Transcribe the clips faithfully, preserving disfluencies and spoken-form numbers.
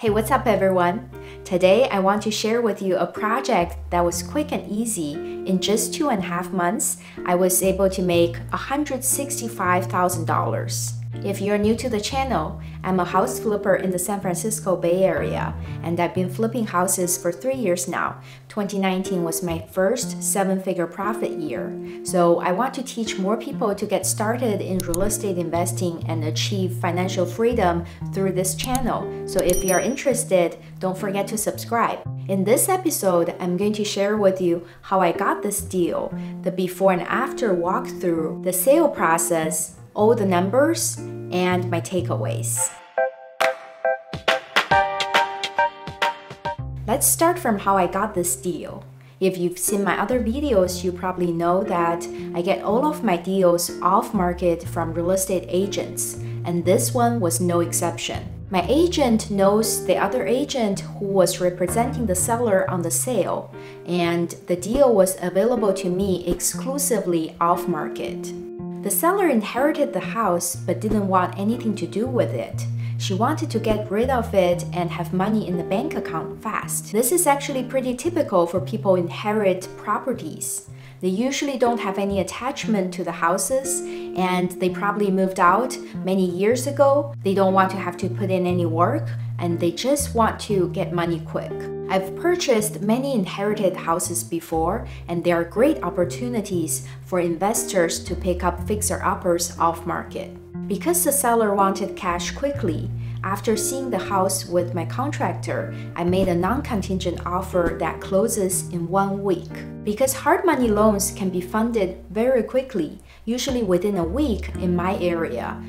Hey, what's up everyone? Today I want to share with you a project that was quick and easy. In just two and a half months, I was able to make one hundred sixty-five thousand dollars. If you're new to the channel, I'm a house flipper in the San Francisco Bay Area, and I've been flipping houses for three years now. twenty nineteen was my first seven-figure profit year. So I want to teach more people to get started in real estate investing and achieve financial freedom through this channel. So if you're interested, don't forget to subscribe. In this episode, I'm going to share with you how I got this deal, the before and after walkthrough, the sale process, all the numbers, and my takeaways. Let's start from how I got this deal. If you've seen my other videos, you probably know that I get all of my deals off-market from real estate agents, and this one was no exception. My agent knows the other agent who was representing the seller on the sale, and the deal was available to me exclusively off-market. The seller inherited the house but didn't want anything to do with it. She wanted to get rid of it and have money in the bank account fast. This is actually pretty typical for people who inherit properties. They usually don't have any attachment to the houses, and they probably moved out many years ago. They don't want to have to put in any work, and they just want to get money quick. I've purchased many inherited houses before, and there are great opportunities for investors to pick up fixer-uppers off-market. Because the seller wanted cash quickly, after seeing the house with my contractor, I made a non-contingent offer that closes in one week. Because hard money loans can be funded very quickly, usually within a week in my area,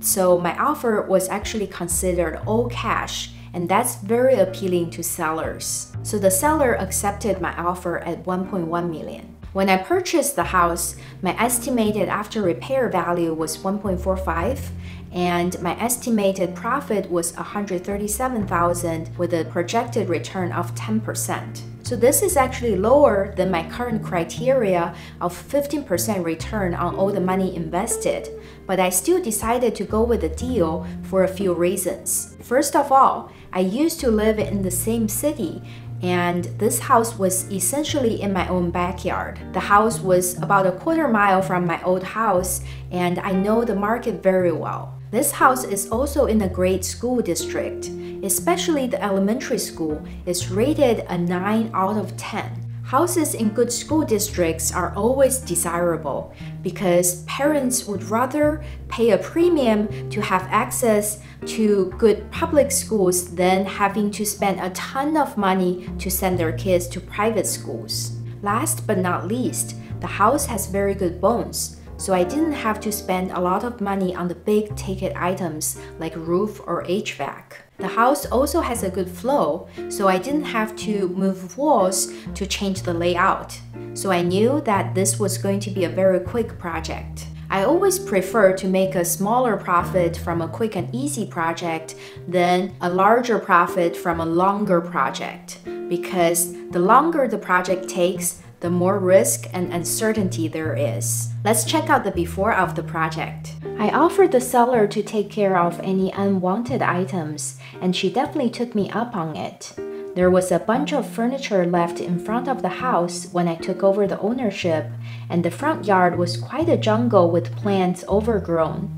so my offer was actually considered all cash, and that's very appealing to sellers. So the seller accepted my offer at one point one million dollars. When I purchased the house, my estimated after repair value was one point four five, and my estimated profit was one hundred thirty-seven thousand dollars with a projected return of ten percent. So this is actually lower than my current criteria of fifteen percent return on all the money invested, but I still decided to go with the deal for a few reasons. First of all, I used to live in the same city, and this house was essentially in my own backyard. The house was about a quarter mile from my old house, and I know the market very well. This house is also in a great school district, especially the elementary school is rated a nine out of ten. Houses in good school districts are always desirable because parents would rather pay a premium to have access to good public schools than having to spend a ton of money to send their kids to private schools. Last but not least, the house has very good bones, so I didn't have to spend a lot of money on the big ticket items like roof or H V A C. The house also has a good flow, so I didn't have to move walls to change the layout. So I knew that this was going to be a very quick project. I always prefer to make a smaller profit from a quick and easy project than a larger profit from a longer project, because the longer the project takes, the more risk and uncertainty there is. Let's check out the before of the project. I offered the seller to take care of any unwanted items, and she definitely took me up on it. There was a bunch of furniture left in front of the house when I took over the ownership, and the front yard was quite a jungle with plants overgrown.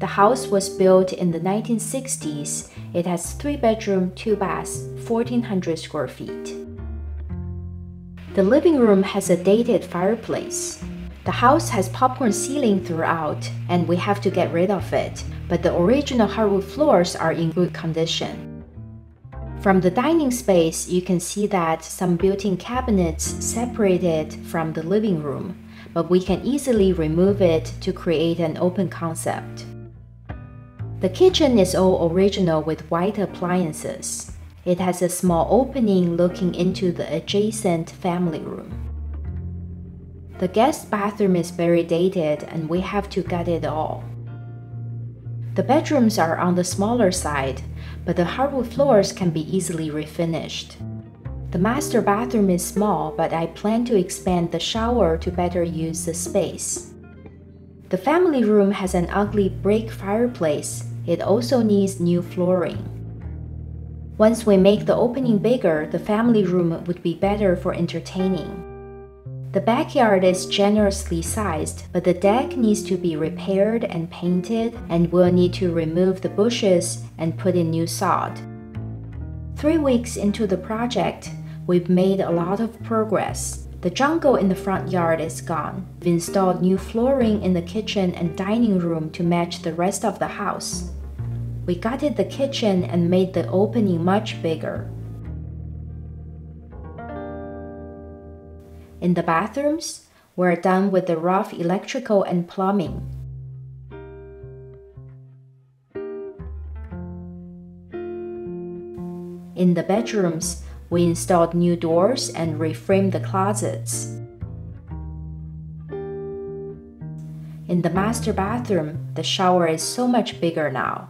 The house was built in the nineteen sixties. It has three bedroom, two baths, fourteen hundred square feet. The living room has a dated fireplace. The house has popcorn ceiling throughout, and we have to get rid of it, but the original hardwood floors are in good condition. From the dining space, you can see that some built-in cabinets separate it from the living room, but we can easily remove it to create an open concept. The kitchen is all original with white appliances. It has a small opening looking into the adjacent family room. The guest bathroom is very dated, and we have to gut it all. The bedrooms are on the smaller side, but the hardwood floors can be easily refinished. The master bathroom is small, but I plan to expand the shower to better use the space. The family room has an ugly brick fireplace. It also needs new flooring. Once we make the opening bigger, the family room would be better for entertaining. The backyard is generously sized, but the deck needs to be repaired and painted, and we'll need to remove the bushes and put in new sod. Three weeks into the project, we've made a lot of progress. The jungle in the front yard is gone. We've installed new flooring in the kitchen and dining room to match the rest of the house. We gutted the kitchen and made the opening much bigger. In the bathrooms, we're done with the rough electrical and plumbing. In the bedrooms, we installed new doors and reframed the closets. In the master bathroom, the shower is so much bigger now.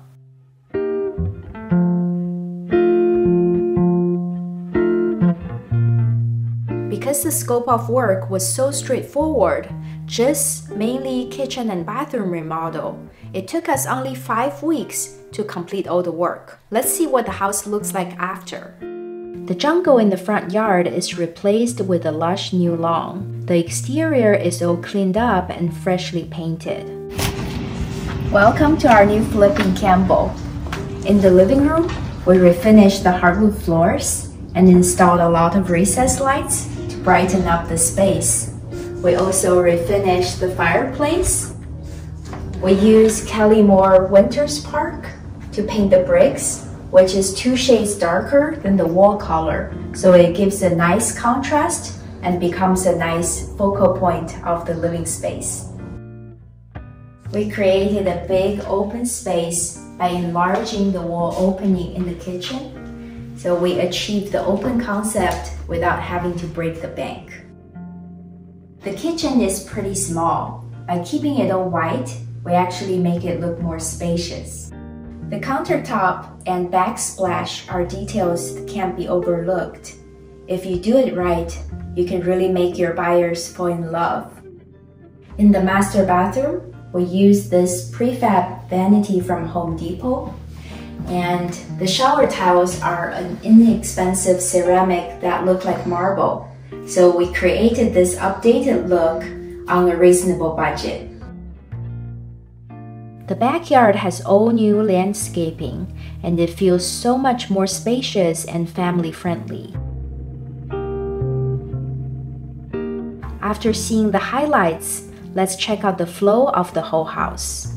Because the scope of work was so straightforward, just mainly kitchen and bathroom remodel, it took us only five weeks to complete all the work. Let's see what the house looks like after. The jungle in the front yard is replaced with a lush new lawn. The exterior is all cleaned up and freshly painted. Welcome to our new flip in Campbell. In the living room, we refinished the hardwood floors and installed a lot of recessed lights to brighten up the space. We also refinished the fireplace. We used Kelly Moore Winters Park to paint the bricks, which is two shades darker than the wall color, so it gives a nice contrast and becomes a nice focal point of the living space. We created a big open space by enlarging the wall opening in the kitchen, so we achieved the open concept without having to break the bank. The kitchen is pretty small. By keeping it all white, we actually make it look more spacious. The countertop and backsplash are details that can't be overlooked. If you do it right, you can really make your buyers fall in love. In the master bathroom, we use this prefab vanity from Home Depot, and the shower tiles are an inexpensive ceramic that look like marble. So we created this updated look on a reasonable budget. The backyard has all new landscaping, and it feels so much more spacious and family-friendly. After seeing the highlights, let's check out the flow of the whole house.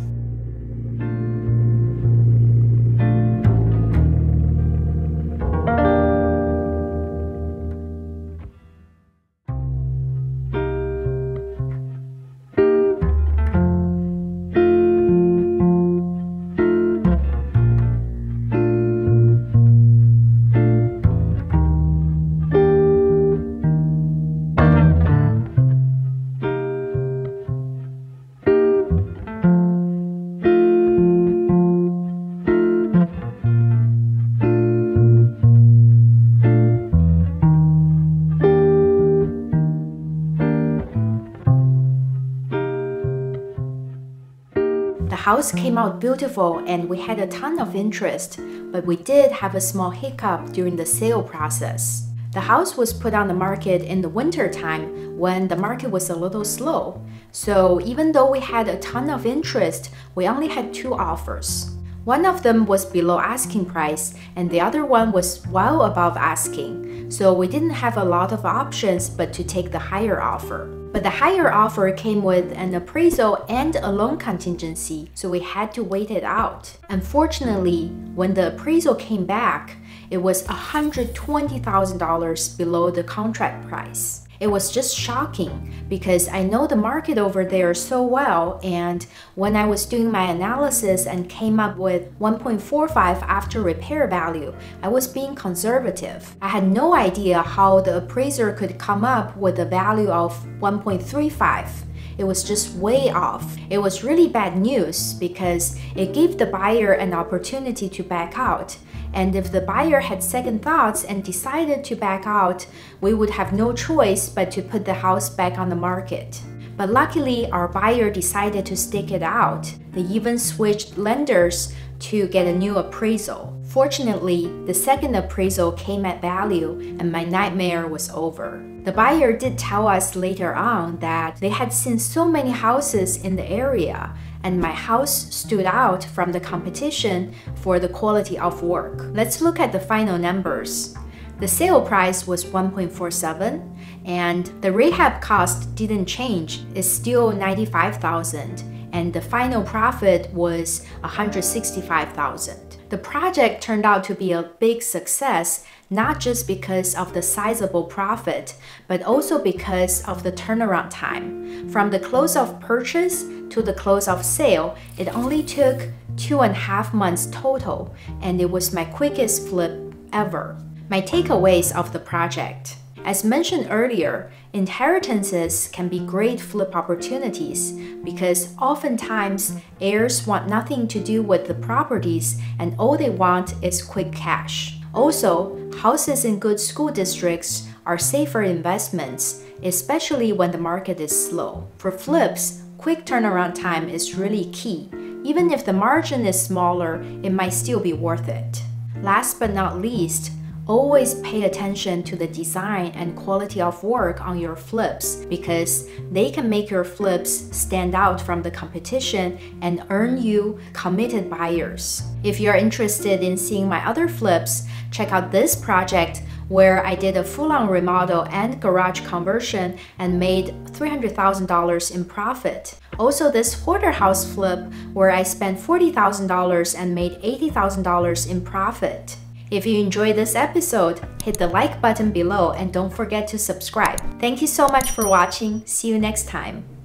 The house came out beautiful and we had a ton of interest, but we did have a small hiccup during the sale process. The house was put on the market in the winter time when the market was a little slow. So even though we had a ton of interest, we only had two offers. One of them was below asking price and the other one was well above asking. So we didn't have a lot of options but to take the higher offer. But the higher offer came with an appraisal and a loan contingency, so we had to wait it out. Unfortunately, when the appraisal came back, it was one hundred twenty thousand dollars below the contract price. It was just shocking because I know the market over there so well, and when I was doing my analysis and came up with one point four five after repair value, I was being conservative. I had no idea how the appraiser could come up with a value of one point three five. It was just way off. It was really bad news because it gave the buyer an opportunity to back out. And if the buyer had second thoughts and decided to back out, we would have no choice but to put the house back on the market. But luckily, our buyer decided to stick it out. They even switched lenders to get a new appraisal. Fortunately, the second appraisal came at value and my nightmare was over. The buyer did tell us later on that they had seen so many houses in the area and my house stood out from the competition for the quality of work. Let's look at the final numbers. The sale price was one point four seven and the rehab cost didn't change, it's still ninety-five thousand and the final profit was one hundred sixty-five thousand. The project turned out to be a big success, not just because of the sizable profit, but also because of the turnaround time. From the close of purchase to the close of sale, it only took two and a half months total, and it was my quickest flip ever. My takeaways of the project. As mentioned earlier, inheritances can be great flip opportunities because oftentimes heirs want nothing to do with the properties and all they want is quick cash. Also, houses in good school districts are safer investments, especially when the market is slow. For flips, quick turnaround time is really key. Even if the margin is smaller, it might still be worth it. Last but not least, always pay attention to the design and quality of work on your flips because they can make your flips stand out from the competition and earn you committed buyers. If you're interested in seeing my other flips, check out this project where I did a full-on remodel and garage conversion and made three hundred thousand dollars in profit. Also this hoarder house flip where I spent forty thousand dollars and made eighty thousand dollars in profit. If you enjoyed this episode, hit the like button below and don't forget to subscribe. Thank you so much for watching. See you next time.